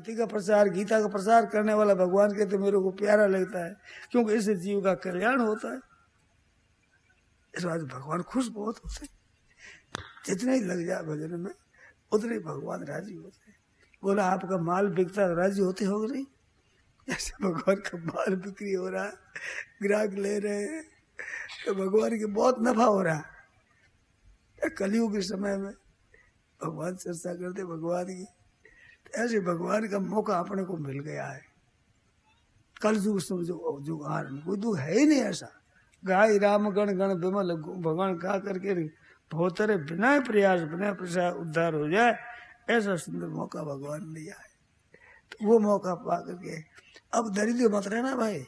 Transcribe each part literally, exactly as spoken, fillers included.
भक्ति का प्रसार, गीता का प्रसार करने वाला भगवान कहते मेरे को प्यारा लगता है, क्योंकि इससे जीव का कल्याण होता है। इस बात भगवान खुश बहुत होते हैं। जितने ही लग जाए भजन में उतने भगवान राजी होते हैं। बोला आपका माल बिकता राजी होते हो नहीं? जैसे भगवान का माल बिक्री हो रहा है, ग्राहक ले रहे हैं, तो भगवान के बहुत नफा हो रहा है। कलयुग के समय में भगवान चर्चा करते भगवान की, तो ऐसे भगवान का मौका अपने को मिल गया है। कलयुग समझो जो आ रहा कोई दुख है ही नहीं ऐसा। गाय राम गण गण विमल भगवान खा करके भोतरे बिना प्रयास बिना प्रसाद उद्धार हो जाए, ऐसा सुंदर मौका भगवान ने दिया है। तो वो मौका पा करके अब दरिद्र मत रहना भाई।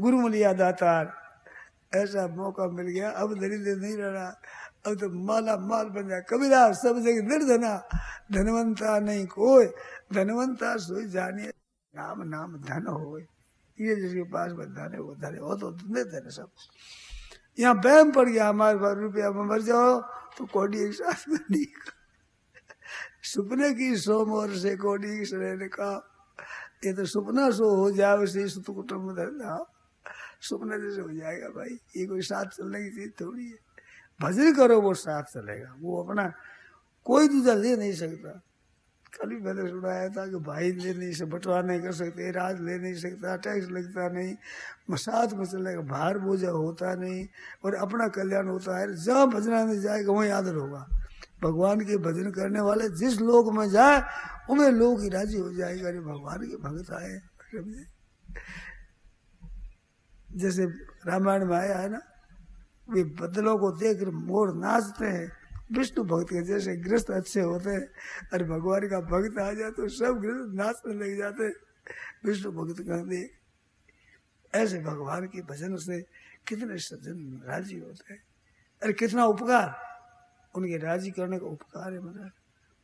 गुरु मिलिया दातार, ऐसा मौका मिल गया, अब दरिद्र नहीं रहना। अब तो माला माल बन जाए। कबीरा सब जगह निर्धना धनवंता नहीं कोई, धनवंता सोई जाने नाम नाम धन होए। ये जिसके पास धन है वो धन हो तो धन सब। यहाँ बैम पड़ गया हमारे पास रुपया में मर जाओ तो कोडी एक साथ में नहीं। सुपने की सो मोर से कोडी एक ने कहा, ये तो सुपना सो हो जाए वैसे सुतुकुटम धरना सुपने जैसे हो जाएगा भाई। ये कोई साथ चलने की चीज थोड़ी है। भजन करो वो साथ चलेगा, वो अपना कोई दूसरा ले नहीं सकता। कल भी मैंने सुनाया था कि भाई ले नहीं सकते, बंटवारा नहीं कर सकते, राज ले नहीं सकता, टैक्स लगता नहीं, साथ में चलेगा, भार बोझा होता नहीं और अपना कल्याण होता है। जहाँ भजना में जाएगा वहीं आदर होगा। भगवान के भजन करने वाले जिस लोक में जाए उन्हें लोग ही राजी हो जाएगा। अरे भगवान के भक्त आए, समझे? जैसे रामायण में आया है ना, वे बदलों को देख मोर नाचते हैं। विष्णु भक्त के जैसे गृहस्थ अच्छे होते हैं और भगवान का भक्त आ जाए तो सब गृहस्थ नाचने लग जाते हैं, विष्णु भक्त कहते। ऐसे भगवान के भजन से कितने सज्जन राजी होते हैं। अरे कितना उपकार, उनके राजी करने का उपकार है। मतलब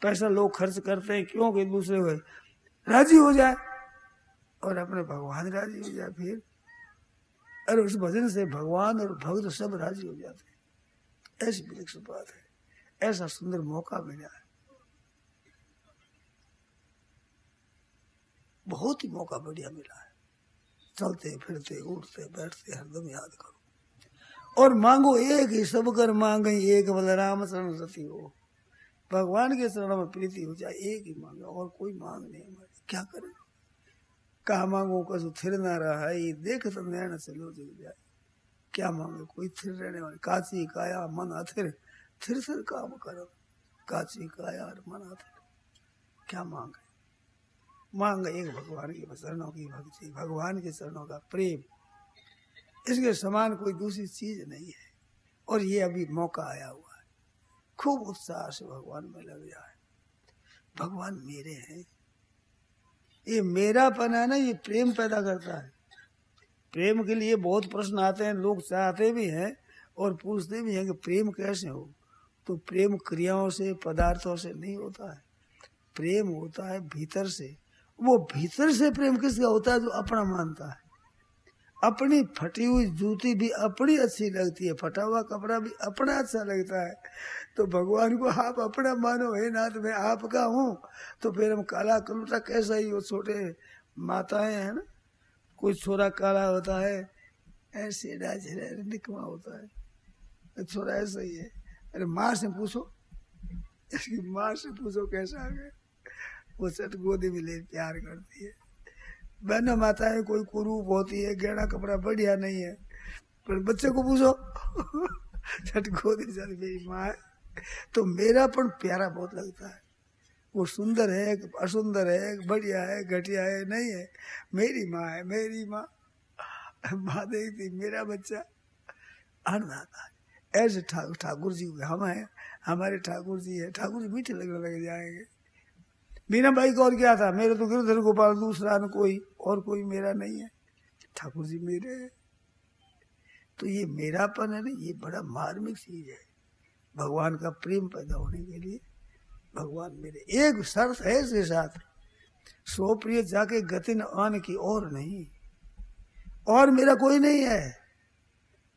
पैसा लोग खर्च करते हैं क्यों? कि दूसरे हुए राजी हो जाए और अपने भगवान राजी हो जाए। फिर अरे उस भजन से भगवान और भक्त सब राजी हो जाते हैं। ऐसी विलक्षण बात है, ऐसा सुंदर मौका मिला है। बहुत ही मौका बढ़िया मिला है। चलते फिरते उठते बैठते हरदम याद करो और मांगो एक ही, सब कर मांगे एक बलराम शरण रति हो। भगवान के शरण में प्रीति हो जाए, एक ही मांगा और कोई मांग नहीं। क्या करें? कहा मांगो कसो थिर ना रहा है, देख तो नैना चलो जुड़ जाए। क्या मांगे? कोई थिर रहने वाले काची काया मन अथिर, फिर फिर काम करो काची का यार मना था। क्या मांगे? मांग एक भगवान के चरणों की भक्ति, भगवान के चरणों का प्रेम, इसके समान कोई दूसरी चीज नहीं है। और ये अभी मौका आया हुआ है, खूब उत्साह से भगवान में लग जाए। भगवान मेरे हैं, ये मेरापन है ना, ये प्रेम पैदा करता है। प्रेम के लिए बहुत प्रश्न आते हैं, लोग चाहते भी हैं और पूछते भी हैं कि प्रेम कैसे हो। तो प्रेम क्रियाओं से पदार्थों से नहीं होता है, प्रेम होता है भीतर से। वो भीतर से प्रेम किसका होता है? जो अपना मानता है। अपनी फटी हुई जूती भी अपनी अच्छी लगती है, फटा हुआ कपड़ा भी अपना अच्छा लगता है। तो भगवान को आप अपना मानो, हे नाथ मैं आपका हूँ। तो फिर हम काला कलूटा कैसा ही हो, छोटे माताएं हैं ना, कोई छोरा काला होता है, ऐसे निकमा होता है, थोड़ा ऐसा ही है। अरे माँ से पूछो, इसकी माँ से पूछो कैसा आ गया। वो सट गोदी में ले प्यार करती है। बहनों माताएं कोई कुरूप होती है, गहरा कपड़ा बढ़िया नहीं है, पर बच्चे को पूछो सट गोदी सर मेरी माँ है। तो मेरापन प्यारा बहुत लगता है। वो सुंदर है असुंदर है, बढ़िया है घटिया है नहीं है, मेरी माँ है। मेरी माँ माँ देखती मेरा बच्चा, आनंद आता है। ऐसे ठाकुर जी हम हैं, हमारे ठाकुर जी है, ठाकुर जी मीठे लगने लग जाएंगे। बीना भाई को और क्या था, मेरे तो गिरधर गोपाल दूसरा न कोई और, कोई मेरा नहीं है, ठाकुर जी मेरे हैं। तो ये मेरापन है ना, ये बड़ा मार्मिक चीज है। भगवान का प्रेम पैदा होने के लिए भगवान मेरे, एक शर्त है इसके साथ, सो प्रिय जाके गति न आन की और नहीं, और मेरा कोई नहीं है।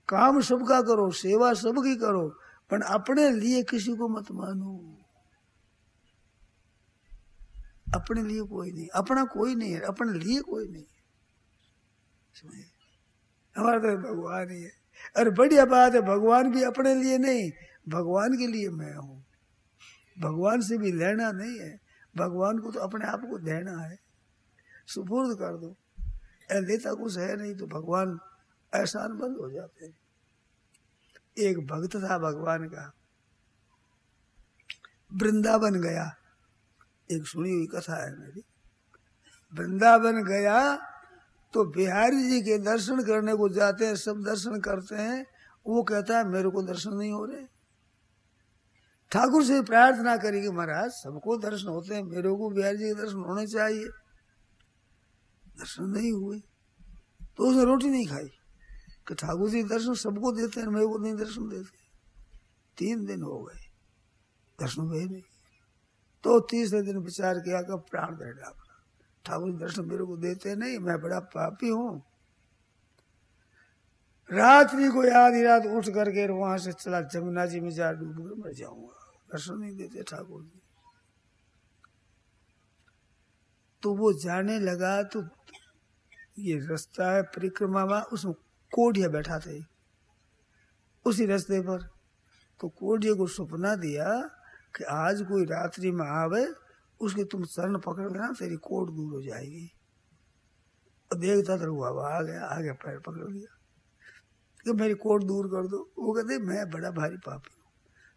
काम सबका करो, सेवा सबकी करो, पर अपने लिए किसी को मत मानो। अपने लिए कोई नहीं, अपना कोई नहीं है, अपने लिए कोई नहीं है, समझे। हमारा तो भगवान ही है। और बढ़िया बात है, भगवान भी अपने लिए नहीं, भगवान के लिए मैं हूँ। भगवान से भी लेना नहीं है, भगवान को तो अपने आप को देना है, सुपुर्द कर दो। लेता कुछ है नहीं तो भगवान एहसान बंद हो जाते हैं। एक भक्त था भगवान का, वृंदावन गया। एक सुनी हुई कथा है मेरी। वृंदावन गया तो बिहारी जी के दर्शन करने को जाते हैं, सब दर्शन करते हैं, वो कहता है मेरे को दर्शन नहीं हो रहे। ठाकुर से प्रार्थना करी कि महाराज सबको दर्शन होते हैं, मेरे को बिहारी जी के दर्शन होने चाहिए। दर्शन नहीं हुए तो उसने रोटी नहीं खाई कि ठाकुर जी दर्शन सबको देते हैं, मेरे को नहीं दर्शन देते। तीन दिन हो गए, दर्शन हुए नहीं। तो तीसरे दिन विचार किया कि प्राण दे डाला, ठाकुर दर्शन मेरे को देते नहीं, मैं बड़ा पापी हूँ। रात्रि को आधी रात उठ करके वहां से चला, जमुना जी में जा डूब कर मर जाऊंगा, दर्शन नहीं देते ठाकुर जी। तो वो जाने लगा तो ये रास्ता है परिक्रमा में, उसमें कोढ़िया बैठा थे उसी रास्ते पर। तो कोढ़िया को सपना दिया कि आज कोई रात्रि में आवे उसके तुम शरण पकड़ लेना, तेरी कोढ़ दूर हो जाएगी। देखता तो हुआ आ गया, आगे पैर पकड़ लिया कि मेरी कोढ़ दूर कर दो। वो कहते मैं बड़ा भारी पापी हूँ,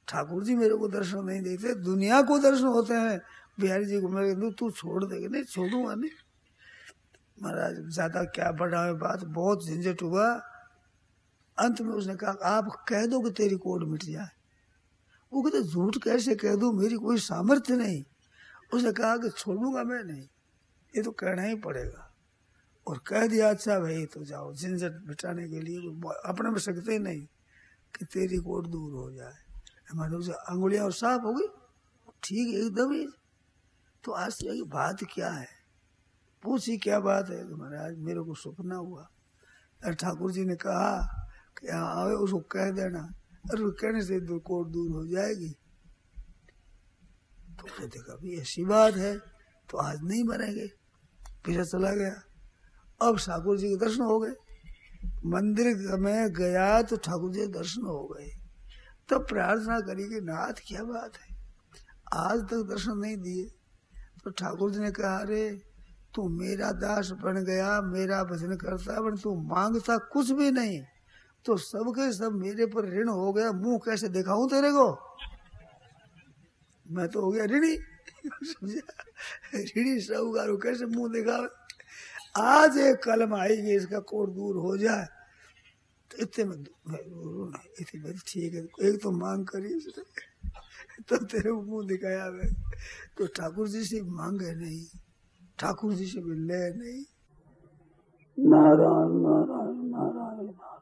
ठाकुर जी मेरे को दर्शन नहीं देते, दुनिया को दर्शन होते हैं, बिहारी जी को मेरे को तू छोड़ देगा। नहीं छोड़ूंगा नहीं महाराज, ज्यादा क्या बढ़ा है बात, बहुत झंझट हुआ। अंत में उसने कहा आप कह दो कि तेरी कोढ़ मिट जाए। वो कहते झूठ कैसे कह दो, मेरी कोई सामर्थ्य नहीं। उसने कहा कि छोड़ूंगा मैं नहीं, ये तो कहना ही पड़ेगा। और कह दिया अच्छा भाई तो जाओ, झंझट मिटाने के लिए अपने में सकते नहीं कि तेरी कोढ़ दूर हो जाए। हमारे उसे अंगुलियां और साफ हो गई, ठीक एकदम ही। तो आज की बात क्या है, पूछी क्या बात है। महाराज मेरे को सपना हुआ, अरे ठाकुर जी ने कहा कि यहाँ आवे उसको कह देना, अरे कहने से कोढ़ दूर हो जाएगी। तो उसने देखा भी ऐसी बात है तो आज नहीं मरेंगे, पीछे चला गया। अब ठाकुर जी के दर्शन हो गए, मंदिर में गया तो ठाकुर जी के दर्शन हो गए। तब तो प्रार्थना करी कि नाथ क्या बात है, आज तक दर्शन नहीं दिए। तो ठाकुर जी ने कहा अरे तू मेरा दास बन गया, मेरा भजन करता बन, तू मांगता कुछ भी नहीं, तो सबके सब मेरे पर ऋण हो गया, मुंह कैसे दिखाऊं तेरे को, मैं तो हो गया ऋणी। ऋणी साहूकार कैसे मुंह दिखावे। आज एक कलम आएगी इसका कोढ़ दूर हो जाए। तो इतने में इतने में ठीक है, एक तो मांग करी तो तेरे को मुंह दिखाया है। तो ठाकुर जी से मांगे नहीं, ठाकुर जी से मिले नहीं। नारायण नारायण नारायण नारायण।